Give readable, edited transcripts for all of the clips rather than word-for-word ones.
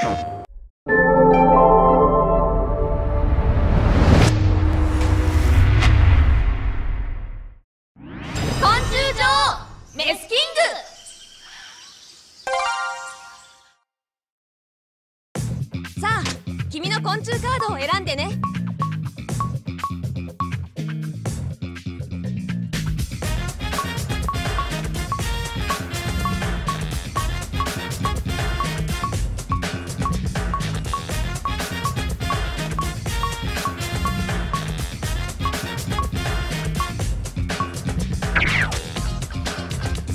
さあ、君の昆虫カードを選んでね。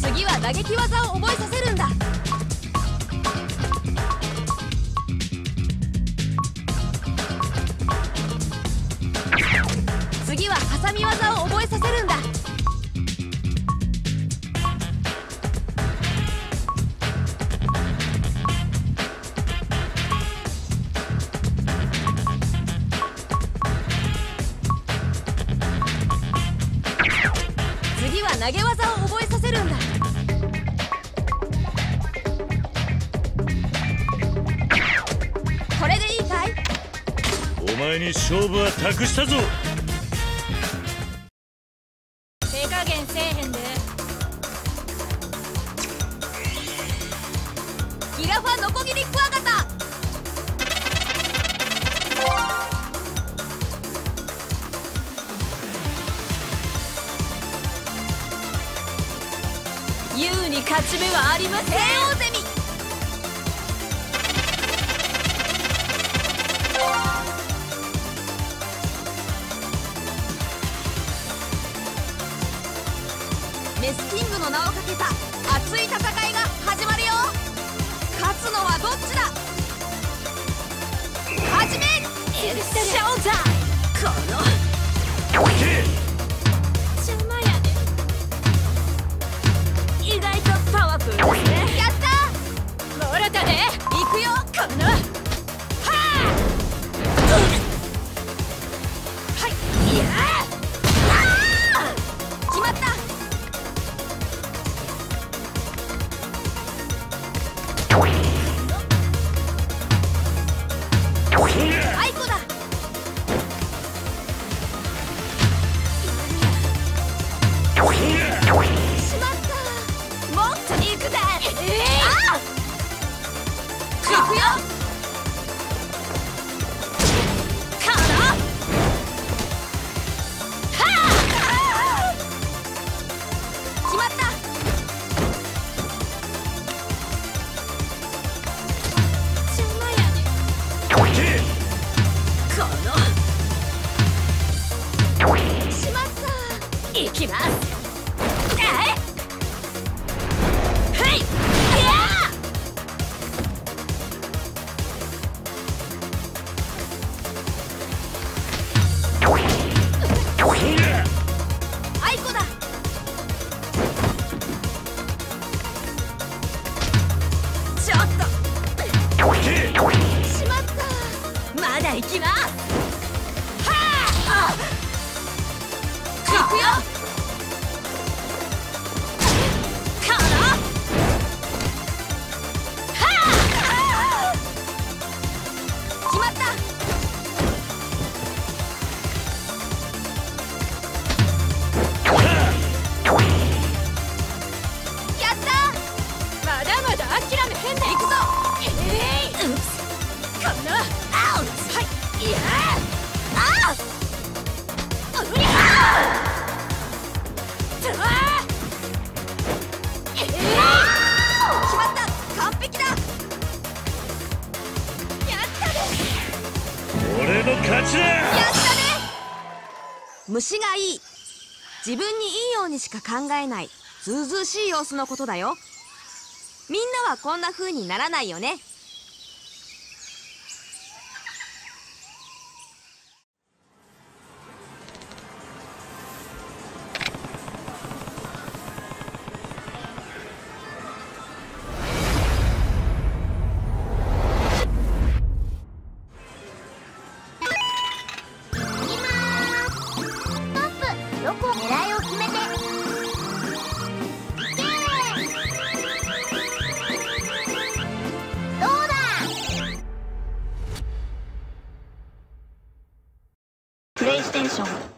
次は打撃技を覚えさせるんだ。 次はハサミ技を覚えさせるんだ。次は投げ技を覚えさせるんだ。これでいいかい？お前に勝負は託したぞ。 ギラファノコギリクワガタ。優に勝ち目はありません。帝王ゼミ。メスキングの名をかけた熱い戦いが始まるよ。 勝つのはどっちだ？始め！エルシタショウザイ。この邪魔やで。意外とパワフルですね。やったー！もらったで行くよ。このはいいやあ決まった。 行きます。はいやあいこだ。ちょっとしまった。まだ行きます。 虫がいい。自分にいいようにしか考えないずうずうしい様子のことだよ。みんなはこんな風にならないよね。どこプレイステーション。